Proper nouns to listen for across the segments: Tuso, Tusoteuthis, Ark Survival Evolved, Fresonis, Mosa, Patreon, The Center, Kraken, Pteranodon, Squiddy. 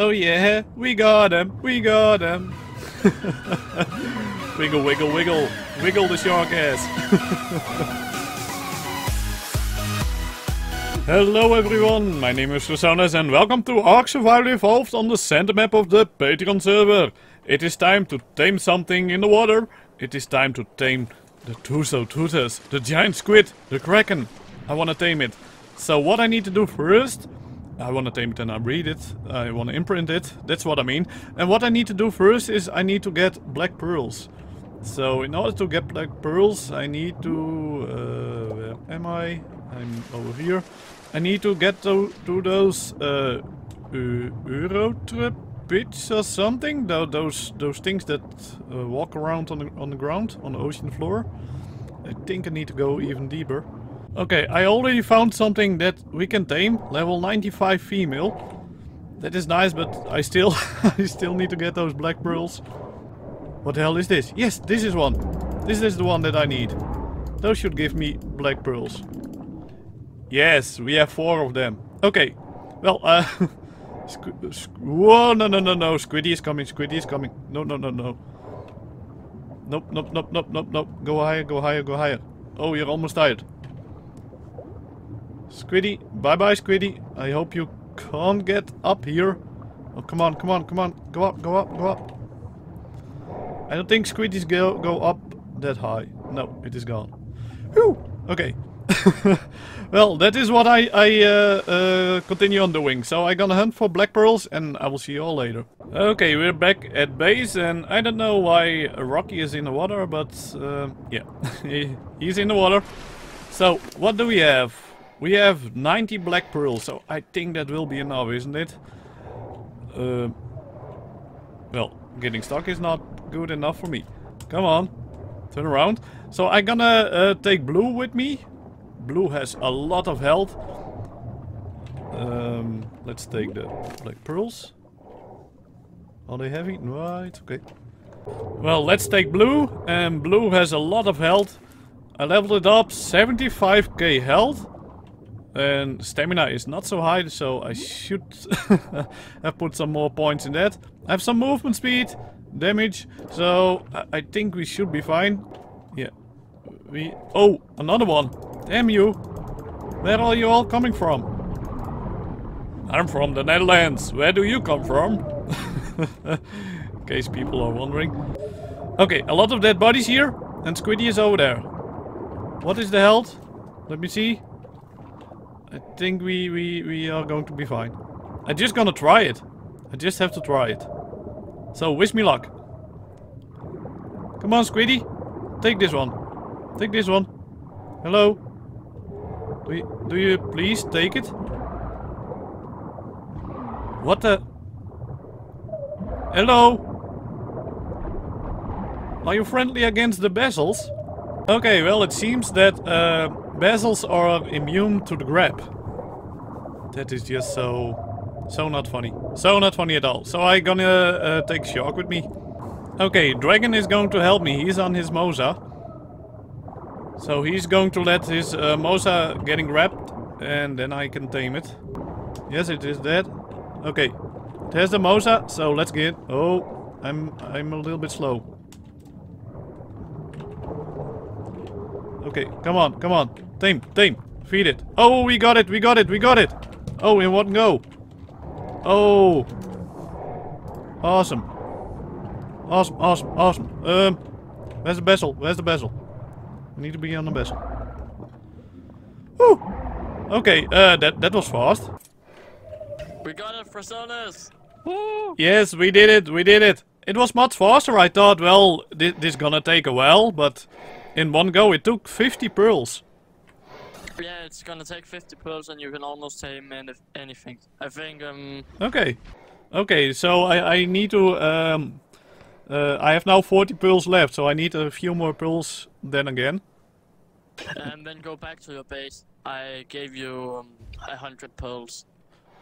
Oh yeah, we got him, we got him. Wiggle, wiggle, wiggle. Wiggle the shark ass. Hello everyone, my name is Fresonis and welcome to Ark Survival Evolved on the center map of the Patreon server. It is time to tame something in the water. It is time to tame the Tusoteuthis, the giant squid, the Kraken. I wanna tame it. So what I need to do first... I want to tame it and I breed it. I want to imprint it. That's what I mean. And what I need to do first is I need to get black pearls. So in order to get black pearls, I need to... where am I? I'm over here. I need to get to those... Eurotrapids or something? Those things that walk around on the ground, on the ocean floor. I think I need to go even deeper. Okay, I already found something that we can tame, level 95 female. That is nice, but I still I still need to get those black pearls. What the hell is this? Yes, this is one. This is the one that I need. Those should give me black pearls. Yes, we have 4 of them. Okay, well, whoa, no, Squiddy is coming, no. Nope, go higher. Oh, you're almost tired. Squiddy, bye-bye Squiddy. I hope you can't get up here. Oh, come on. Go up. I don't think Squiddies go up that high. No, it is gone. Whew! Okay. Well, that is what I continue on doing. So I'm gonna hunt for black pearls and I will see you all later. Okay, we're back at base and I don't know why Rocky is in the water, but yeah, he's in the water. So, what do we have? We have 90 black pearls, so I think that will be enough, isn't it? Well, getting stuck is not good enough for me. Come on, turn around. So I'm gonna take Blue with me. Blue has a lot of health. Let's take the black pearls. Are they heavy? No, it's okay. Well, let's take Blue, and Blue has a lot of health. I leveled it up, 75k health. And stamina is not so high, so I should have put some more points in that. I have some movement speed, damage, so I think we should be fine. Yeah. We... Oh, another one. Damn you. Where are you all coming from? I'm from the Netherlands. Where do you come from? In case people are wondering. Okay, a lot of dead bodies here. And Squiddy is over there. What is the health? Let me see. I think we are going to be fine. I'm just gonna try it. I just have to try it. So, wish me luck. Come on, Squiddy. Take this one. Take this one. Hello. Do you please take it? What the? Hello. Are you friendly against the basils? Okay, well, it seems that... Basils are immune to the grab. That is just so not funny. So not funny at all. So I'm gonna take shark with me. Okay, Dragon is going to help me. He's on his Mosa. So he's going to let his Mosa getting grabbed. And then I can tame it. Yes, it is dead. Okay. It has the Mosa, so let's get... Oh, I'm a little bit slow. Okay, come on. Tame. Feed it. Oh, we got it. Oh, in one go. Oh. Awesome. Where's the vessel? I need to be on the vessel. Woo! Okay, that was fast. We got it, Fresonis! Woo! Yes, we did it. It was much faster. I thought, well, this gonna take a while, but... In one go, it took 50 pearls. Yeah, it's gonna take 50 pearls and you can almost tame anything. I think, Okay, so I need to, I have now 40 pearls left, so I need a few more pearls then again. And then go back to your base. I gave you 100 pearls.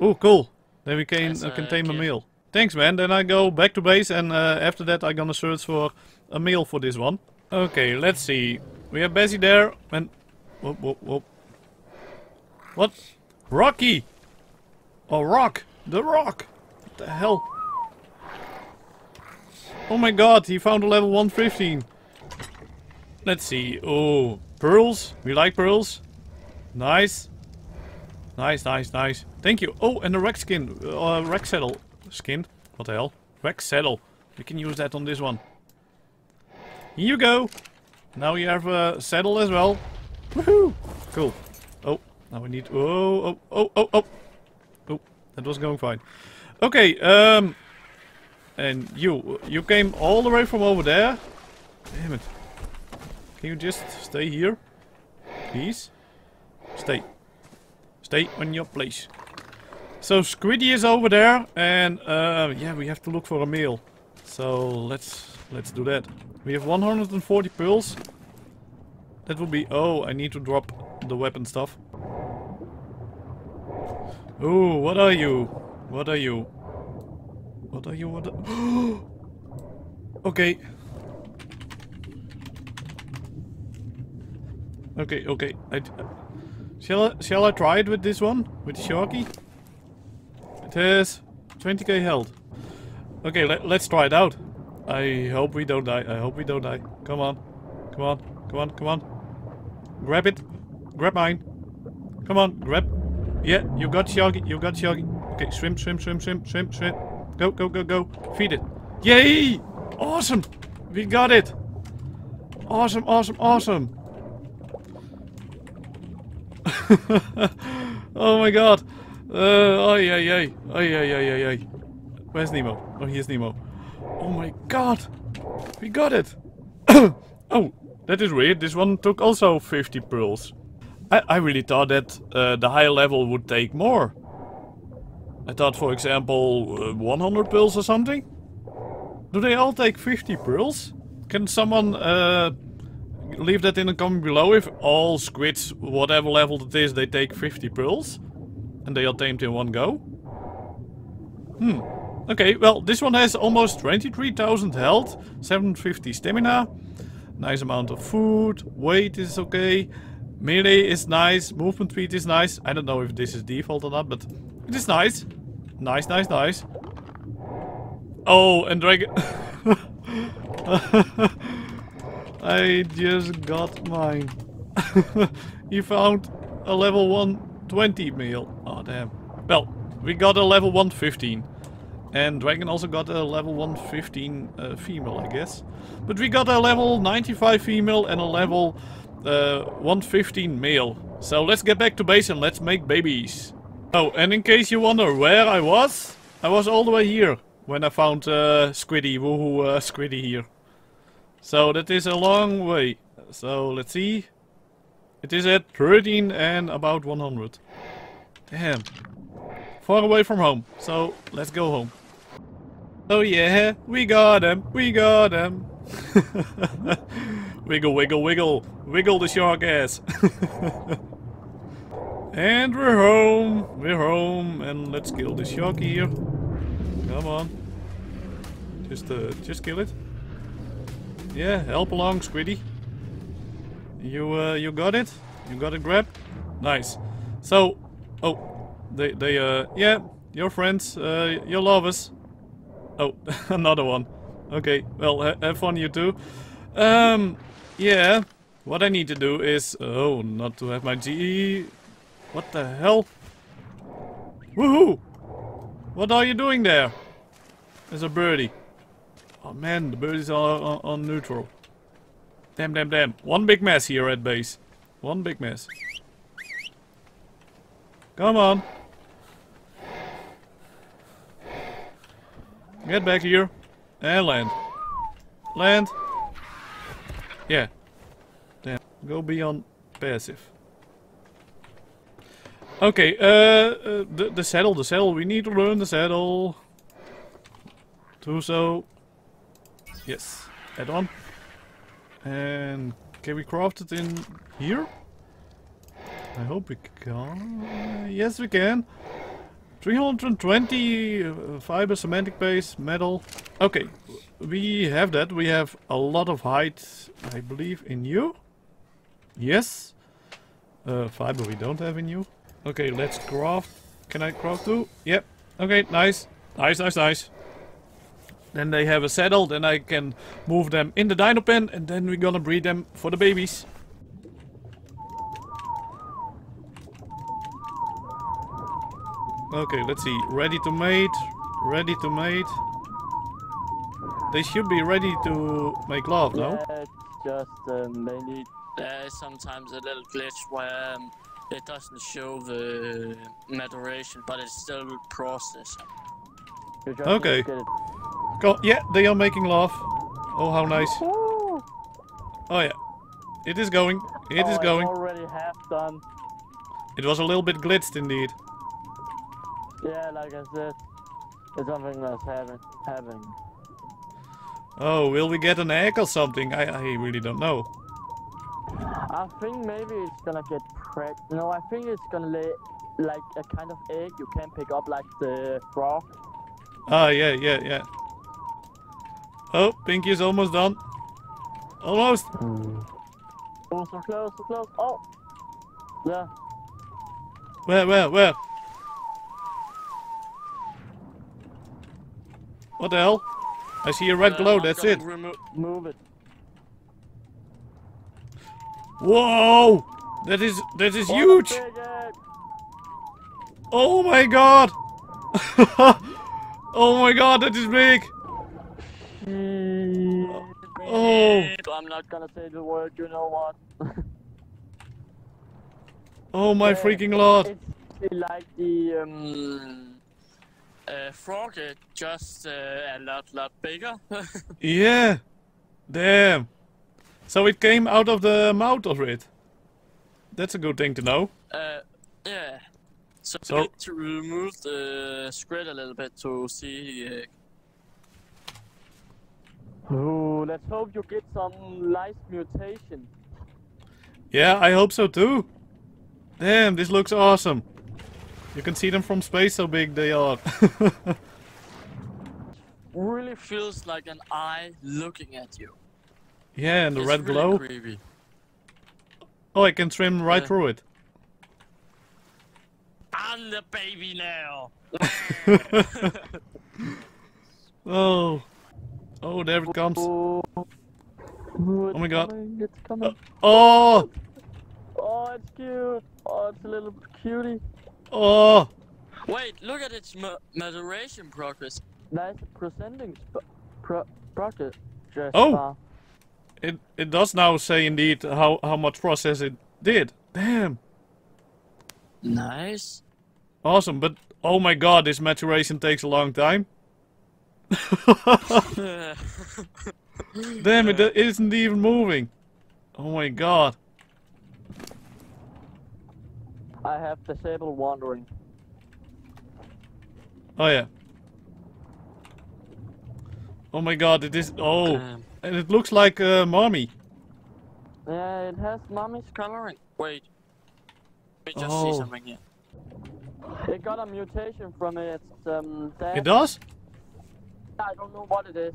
Oh, cool. Then we can tame a meal. Thanks, man. Then I go back to base and after that I'm gonna search for a meal for this one. Okay, let's see. We have Bessie there and... Whoop. What? Rocky! Oh, Rock! The Rock! the hell? Oh my god, he found a level 115. Let's see. Oh, pearls. We like pearls. Nice. Nice, nice, nice. Thank you. Oh, and the wreck skin. Wreck saddle skin. What the hell? Wreck saddle. We can use that on this one. Here you go. Now we have a saddle as well. Woohoo. Cool. Oh, now we need... Oh, oh, oh, oh, oh. That was going fine. Okay, and you came all the way from over there. Damn it. Can you just stay here? Please? Stay. Stay on your place. So Squiddy is over there, and yeah, we have to look for a meal. So let's do that. We have 140 pearls. That will be... Oh, I need to drop the weapon stuff. Oh, what are you? What are you? What are you? What are... Okay. Okay, okay. Shall I try it with this one? With Sharky? It has 20k health. Okay, let's try it out. I hope we don't die. I hope we don't die. Come on. Come on. Come on. Come on. Grab it. Grab mine. Come on. Grab. Yeah, you got Sharky. You got Sharky. Okay, swim, swim, swim, swim, swim, swim. Go, go, go, go. Feed it. Yay! Awesome! We got it! Awesome, awesome, awesome! Oh my god! Oh yeah, yeah. Oh yeah, yeah, yeah, yeah. Where's Nemo? Oh, here's Nemo. Oh my god! We got it! Oh, that is weird. This one took also 50 pearls. I really thought that the higher level would take more. I thought, for example, 100 pearls or something. Do they all take 50 pearls? Can someone leave that in the comment below if all squids, whatever level it is, they take 50 pearls? And they are tamed in one go? Hmm. Okay, well, this one has almost 23,000 health, 750 stamina, nice amount of food, weight is okay, melee is nice, movement speed is nice. I don't know if this is default or not, but... it is nice. Nice, nice, nice. Oh, and dragon... I just got mine. He found a level 120 meal. Oh, damn. Well, we got a level 115. And dragon also got a level 115 female, I guess. But we got a level 95 female and a level 115 male. So let's get back to base and let's make babies. Oh, and in case you wonder where I was all the way here when I found Squiddy, woohoo, Squiddy here. So that is a long way. So let's see. It is at 13 and about 100. Damn. Far away from home. So let's go home. Oh yeah, we got him, we got him. Wiggle, wiggle, wiggle. Wiggle the shark ass. And we're home, and let's kill this shark here. Come on. Just kill it. Yeah, help along, Squiddy. You got it? You got it grabbed? Nice. So, oh, yeah, your friends, your lovers. Oh, another one. Okay, well, have fun you two. Yeah, what I need to do is, oh, not to have my GE... What the hell? Woohoo! What are you doing there? There's a birdie. Oh man, the birdies are on neutral. Damn, damn, damn. One big mess here at base. One big mess. Come on. Get back here. And land. Land. Yeah. Damn. Go beyond passive. Okay, the saddle, the saddle. We need to learn the saddle. Tuso. Yes. Add on. And can we craft it in here? I hope we can. Yes, we can. 320 fiber, semantic base, metal. Okay, we have that. We have a lot of height, I believe, in you. Yes. Fiber we don't have in you. Okay, let's craft. Can I craft too? Yep. Okay, nice. Nice, nice, nice. Then they have a saddle, then I can move them in the dino pen, and then we're gonna breed them for the babies. Okay, let's see. Ready to mate. Ready to mate. They should be ready to make love, no? Yeah, just mainly there's sometimes a little glitch where it doesn't show the maturation, but it's still processing. Okay. God, yeah, they are making love. Oh, how nice. Oh yeah, it is going. It is going. Already half done. It was a little bit glitched indeed. Yeah, like I said, it's something that's happening. Oh, will we get an egg or something? I really don't know. I think maybe it's gonna get pregnant. No, I think it's gonna lay like a kind of egg you can pick up, like the frog. Ah, yeah, yeah, yeah. Oh, Pinky is almost done. Almost! Oh, so close, so close. Oh! Yeah. Where? What the hell? I see a red glow, that's it. Move it. Whoa! That is huge! Oh my god! Oh my god, that is big! Oh! I'm not gonna say the word, you know what? Oh my freaking lord! It's like the frog, just a lot bigger. Yeah! Damn! So it came out of the mouth of it. That's a good thing to know. Yeah. So we need to remove the squid a little bit to see. Oh, let's hope you get some lice mutation. Yeah, I hope so too. Damn, this looks awesome. You can see them from space, so big they are. Really feels like an eye looking at you. Yeah, and the red glow. Creepy. Oh, I can swim right through it. I'm the baby now. Oh. Oh, there it comes. Oh my god. It's coming. Oh! Oh, it's cute. Oh, it's a little cutie. Oh! Wait, look at its maturation progress. That's presenting progress. Oh! It does now say indeed how much process it did. Damn! Nice. Awesome, but oh my god, this maturation takes a long time. Damn, it isn't even moving. Oh my god. I have disabled wandering. Oh yeah. Oh my god, it is... Oh, and it looks like mommy. Yeah, it has mommy's coloring. Wait. Let me just see something here. It got a mutation from its dad. It does? I don't know what it is.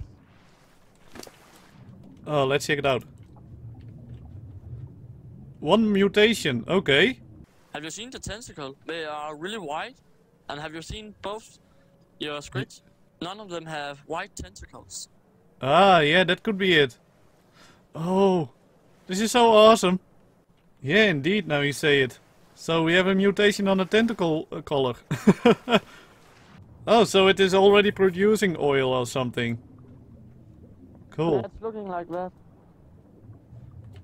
Oh, let's check it out. One mutation, okay. Have you seen the tentacle? They are really white. And have you seen both your squids? None of them have white tentacles. Ah, yeah, that could be it. Oh, this is so awesome. Yeah, indeed, now you say it. So we have a mutation on the tentacle color. Oh, so it is already producing oil or something. Cool. Yeah, it's looking like that.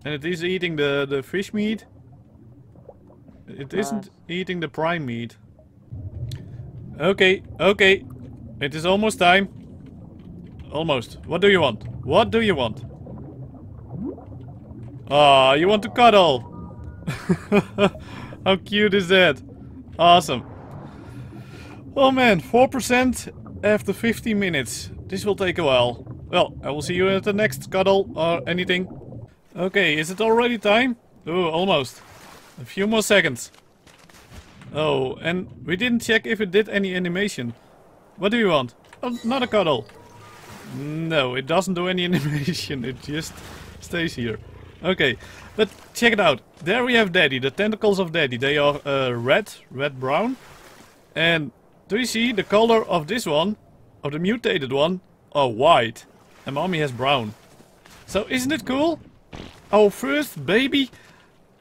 And it is eating the fish meat. It isn't eating the prime meat. Okay, okay. It is almost time. Almost. What do you want? What do you want? Ah, you want to cuddle. How cute is that? Awesome. Oh man, 4% after 15 minutes. This will take a while. Well, I will see you at the next cuddle or anything. Okay, is it already time? Oh, almost. A few more seconds. Oh, and we didn't check if it did any animation. What do you want? Another cuddle. No, it doesn't do any animation. It just stays here. Okay, but check it out. There we have Daddy, the tentacles of Daddy. They are red, red-brown. And do you see the color of this one Oh, the mutated one. Oh, white. And mommy has brown. So isn't it cool? Our first baby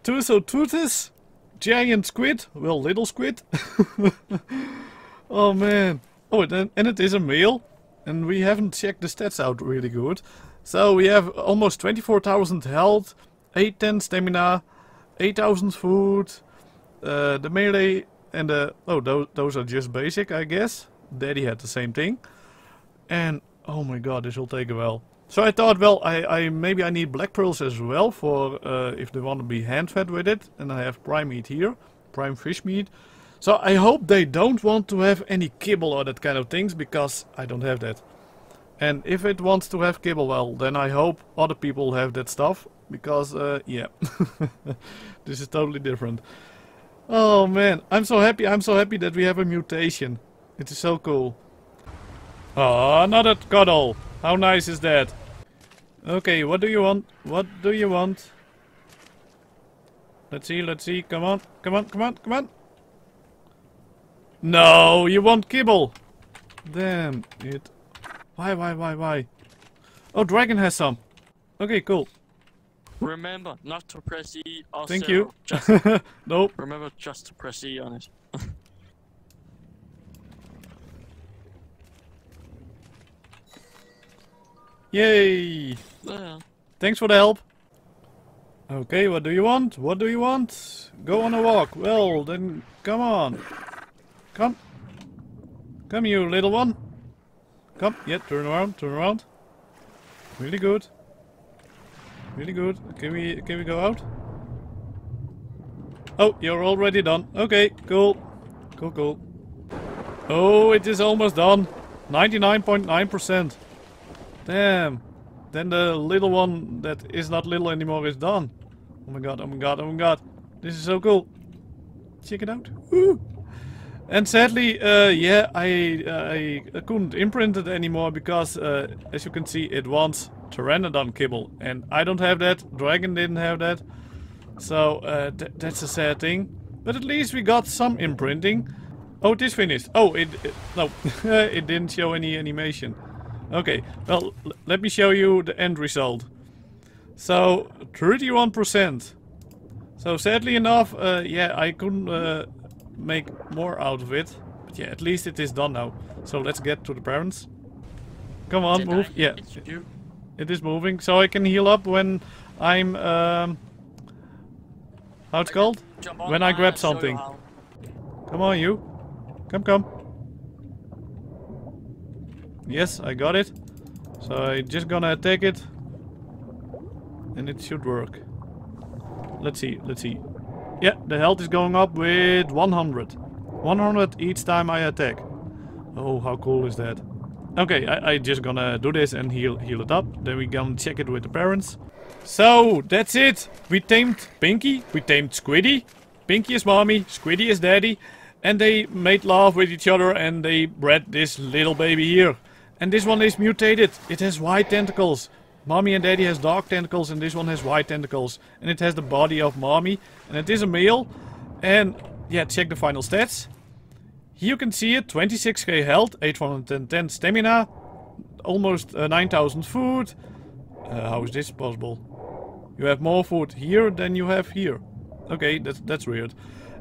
Tusoteuthis. Giant squid. Well, little squid. Oh man. Oh, and it is a male. And we haven't checked the stats out really good. So we have almost 24,000 health, 810 stamina, 8,000 food, the melee and the... Oh, those are just basic, I guess. Daddy had the same thing. And oh my god, this will take a while. So I thought, well, maybe I need black pearls as well for if they want to be hand-fed with it. And I have prime meat here, prime fish meat. So I hope they don't want to have any kibble or that kind of things, because I don't have that. And if it wants to have kibble, well, then I hope other people have that stuff, because, yeah, this is totally different. Oh man, I'm so happy that we have a mutation. It is so cool. Oh, another cuddle. How nice is that? Okay, what do you want? What do you want? Let's see, come on, come on, come on, come on. No, you want kibble. Damn it. Why? Oh, Dragon has some. Okay, cool. Remember not to press E also. Thank you. Just nope. Remember just to press E on it. Yay. Yeah. Thanks for the help. Okay, what do you want? What do you want? Go on a walk. Well, then come on. Come. Come, you little one. Come, yeah, turn around, turn around. Really good. Really good. Can we go out? Oh, you're already done. Okay, cool. Cool, cool. Oh, it is almost done. 99.9%. Damn. Then the little one that is not little anymore is done. Oh my god, oh my god, oh my god. This is so cool. Check it out. Woo! And sadly, yeah, I couldn't imprint it anymore because, as you can see, it wants Pteranodon kibble. And I don't have that, Dragon didn't have that. So, that's a sad thing. But at least we got some imprinting. Oh, it is finished. Oh, no, it didn't show any animation. Okay, well, let me show you the end result. So, 31%. So, sadly enough, yeah, I couldn't... make more out of it, but yeah, at least it is done now. So let's get to the parents. Come on, move. Yeah, it is moving, so I can heal up when I'm how it's called, when I grab something. Come on, you come. Yes, I got it. So I'm just gonna attack it and it should work. Let's see. Yeah, the health is going up with 100. 100 each time I attack. Oh, how cool is that? Okay, I just gonna do this and heal it up. Then we gonna check it with the parents. So, that's it. We tamed Pinky. We tamed Squiddy. Pinky is mommy. Squiddy is daddy. And they made love with each other and they bred this little baby here. And this one is mutated. It has white tentacles. Mommy and daddy has dark tentacles and this one has white tentacles. And it has the body of mommy. And it is a male. And yeah, check the final stats. Here you can see it. 26k health, 810 stamina, almost 9,000 food. How is this possible? You have more food here than you have here. Okay, that's weird.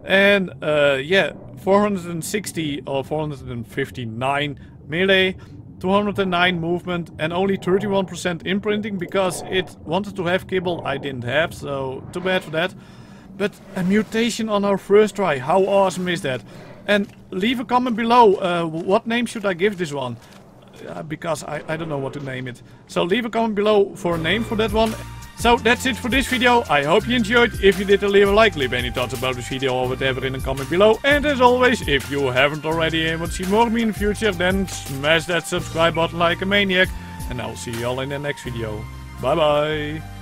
And yeah, 460 or 459 melee. 209 movement and only 31% imprinting because it wanted to have kibble. I didn't have, so too bad for that. But a mutation on our first try, how awesome is that? And leave a comment below, what name should I give this one? Because I don't know what to name it. So leave a comment below for a name for that one. So that's it for this video. I hope you enjoyed. If you did, leave a like, leave any thoughts about this video or whatever in the comment below. And as always, if you haven't already and want to see more of me in the future, then smash that subscribe button like a maniac. And I'll see you all in the next video. Bye bye.